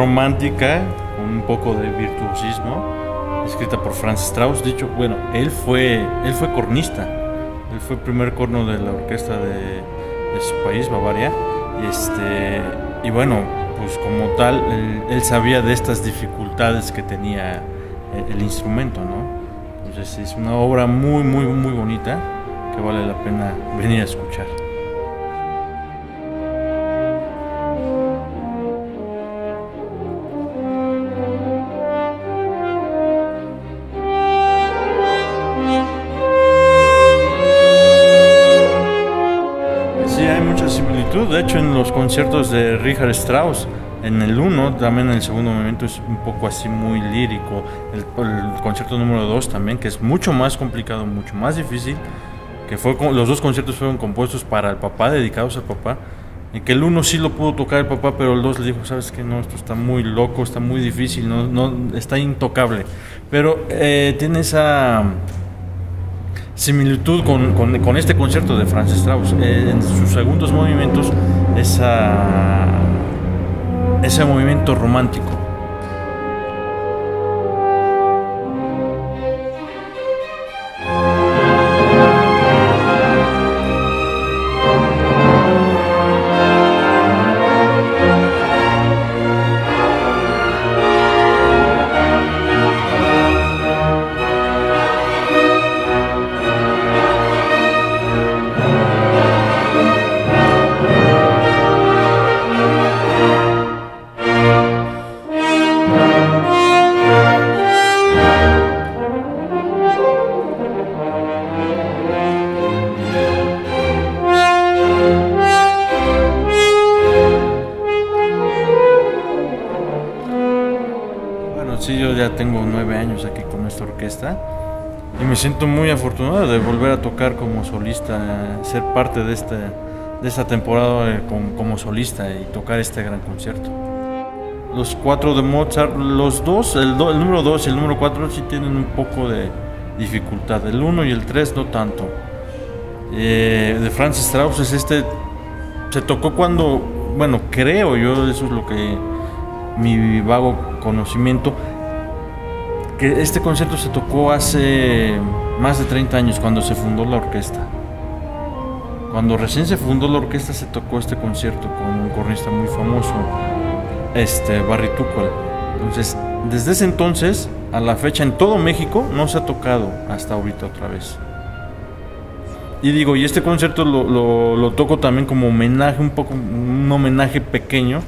romántica, con un poco de virtuosismo, escrita por Franz Strauss. Dicho, bueno, él fue cornista, él fue el primer corno de la orquesta de su país, Bavaria, y bueno, pues como tal, él sabía de estas dificultades que tenía el instrumento, ¿no? Entonces es una obra muy, muy, muy bonita que vale la pena venir a escuchar. De hecho, en los conciertos de Richard Strauss, en el 1, también en el segundo movimiento es un poco así muy lírico. El concierto número 2 también, que es mucho más complicado, mucho más difícil, que fue los dos conciertos fueron compuestos para el papá, dedicados al papá, y que el 1 sí lo pudo tocar el papá, pero el 2 le dijo, sabes que no, esto está muy loco, está muy difícil, no está intocable. Pero tiene esa similitud con este concierto de Franz Strauss. En sus segundos movimientos, ese movimiento romántico. Sí, yo ya tengo 9 años aquí con esta orquesta y me siento muy afortunado de volver a tocar como solista, ser parte de esta temporada como solista y tocar este gran concierto. Los 4 de Mozart, los dos, el número 2 y el número 4 sí tienen un poco de dificultad, el 1 y el 3 no tanto. De Franz Strauss es se tocó cuando, bueno, creo yo, eso es lo que mi vago conocimiento, que este concierto se tocó hace más de 30 años cuando se fundó la orquesta. Cuando recién se fundó la orquesta se tocó este concierto con un cornista muy famoso, Barritúcol. Entonces, desde ese entonces a la fecha en todo México no se ha tocado hasta ahorita otra vez. Y digo, y este concierto lo toco también como homenaje, un homenaje pequeño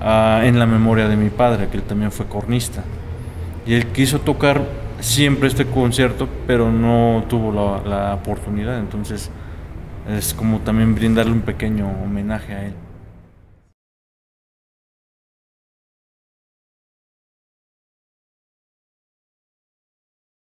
en la memoria de mi padre, que él también fue cornista, y él quiso tocar siempre este concierto pero no tuvo la oportunidad. Entonces es como también brindarle un pequeño homenaje a él.